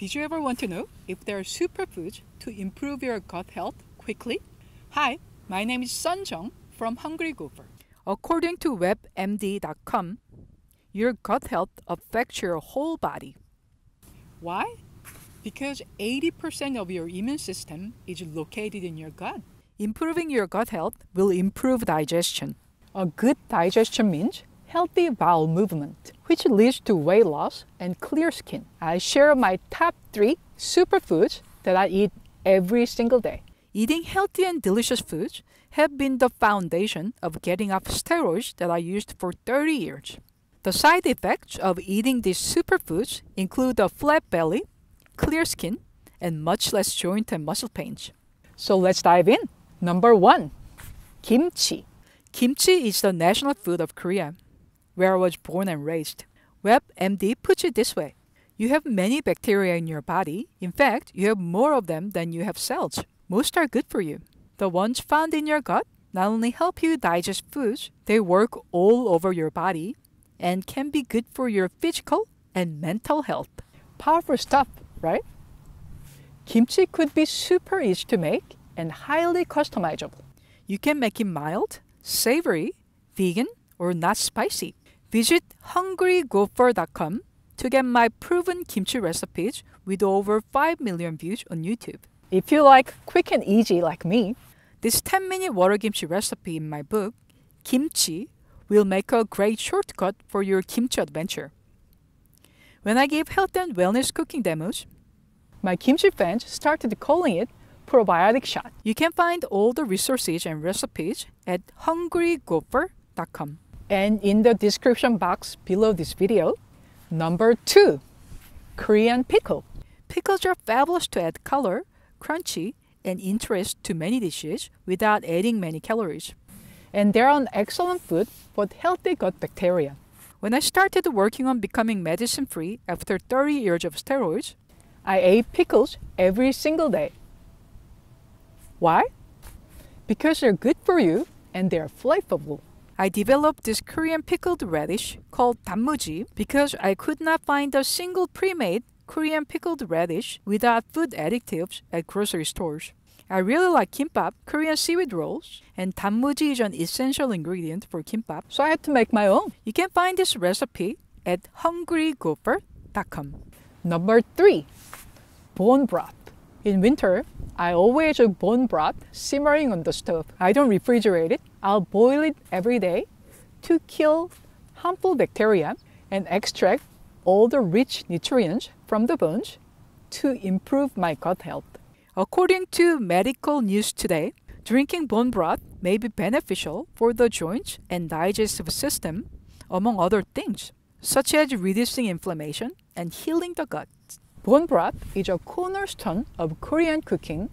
Did you ever want to know if there are superfoods to improve your gut health quickly? Hi, my name is Sun Jung from Hungry Gopher. According to WebMD.com, your gut health affects your whole body. Why? Because 80% of your immune system is located in your gut. Improving your gut health will improve digestion. A good digestion means healthy bowel movement, which leads to weight loss and clear skin. I share my top 3 superfoods that I eat every single day. Eating healthy and delicious foods have been the foundation of getting off steroids that I used for 30 years. The side effects of eating these superfoods include a flat belly, clear skin, and much less joint and muscle pains. So let's dive in. Number 1, kimchi. Kimchi is the national food of Korea, where I was born and raised. WebMD puts it this way. You have many bacteria in your body. In fact, you have more of them than you have cells. Most are good for you. The ones found in your gut not only help you digest foods, they work all over your body and can be good for your physical and mental health. Powerful stuff, right? Kimchi could be super easy to make and highly customizable. You can make it mild, savory, vegan, or not spicy. Visit HungryGopher.com to get my proven kimchi recipes with over 5 million views on YouTube. If you like quick and easy like me, this 10-minute water kimchi recipe in my book, Kimchi, will make a great shortcut for your kimchi adventure. When I gave health and wellness cooking demos, my kimchi fans started calling it probiotic shot. You can find all the resources and recipes at HungryGopher.com. And in the description box below this video, Number 2, Korean pickle. Pickles are fabulous to add color, crunchy, and interest to many dishes without adding many calories. And they're an excellent food for healthy gut bacteria. When I started working on becoming medicine-free after 30 years of steroids, I ate pickles every single day. Why? Because they're good for you and they're flavorful. I developed this Korean pickled radish called danmuji because I could not find a single pre-made Korean pickled radish without food additives at grocery stores. I really like kimbap, Korean seaweed rolls, and danmuji is an essential ingredient for kimbap, so I had to make my own. You can find this recipe at HungryGopher.com. Number 3, bone broth. In winter, I always have bone broth simmering on the stove. I don't refrigerate it. I'll boil it every day to kill harmful bacteria and extract all the rich nutrients from the bones to improve my gut health. According to medical news today, drinking bone broth may be beneficial for the joints and digestive system, among other things, such as reducing inflammation and healing the gut. Bone broth is a cornerstone of Korean cooking,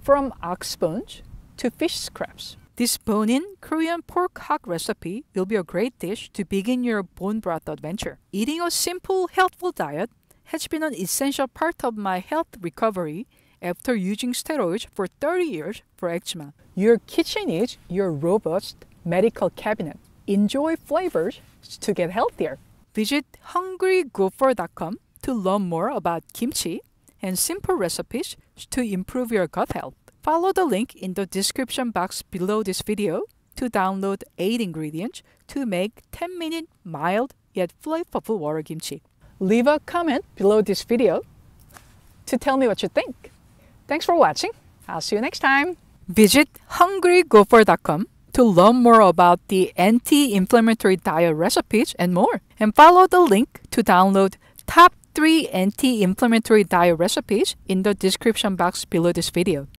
from ox bones to fish scraps. This bone-in Korean pork hog recipe will be a great dish to begin your bone broth adventure. Eating a simple, healthful diet has been an essential part of my health recovery after using steroids for 30 years for eczema. Your kitchen is your robust medical cabinet. Enjoy flavors to get healthier. Visit HungryGopher.com to learn more about kimchi and simple recipes to improve your gut health. Follow the link in the description box below this video to download 8 ingredients to make 10-minute mild yet flavorful water kimchi. Leave a comment below this video to tell me what you think. Thanks for watching. I'll see you next time. Visit HungryGopher.com to learn more about the anti-inflammatory diet recipes and more. And follow the link to download top 3 anti-inflammatory diet recipes in the description box below this video.